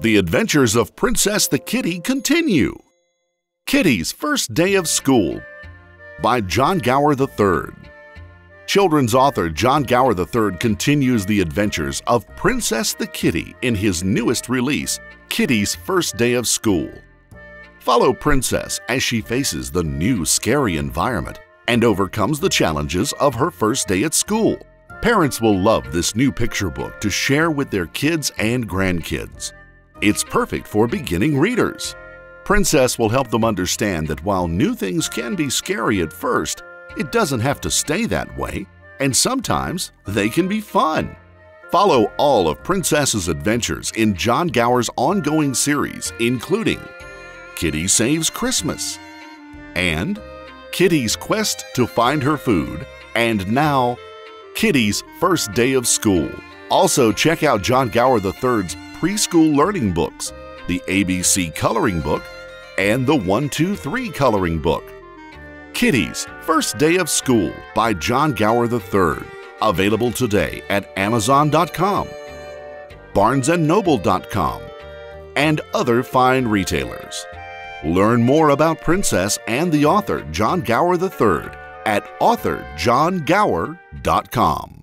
The adventures of Princess the Kitty continue. Kitty's First Day of School by John Gower III. Children's author John Gower III continues the adventures of Princess the Kitty in his newest release, Kitty's First Day of School. Follow Princess as she faces the new scary environment and overcomes the challenges of her first day at school. Parents will love this new picture book to share with their kids and grandkids. It's perfect for beginning readers. Princess will help them understand that while new things can be scary at first, it doesn't have to stay that way, and sometimes they can be fun. Follow all of Princess's adventures in John Gower's ongoing series, including Kitty Saves Christmas and Kitty's Quest to Find Her Food, and now Kitty's First Day of School. Also, check out John Gower III's preschool learning books, the ABC Coloring Book, and the 123 Coloring Book. Kitty's First Day of School by John Gower III. Available today at Amazon.com, BarnesandNoble.com, and other fine retailers. Learn more about Princess and the author John Gower III at AuthorJohnGower.com.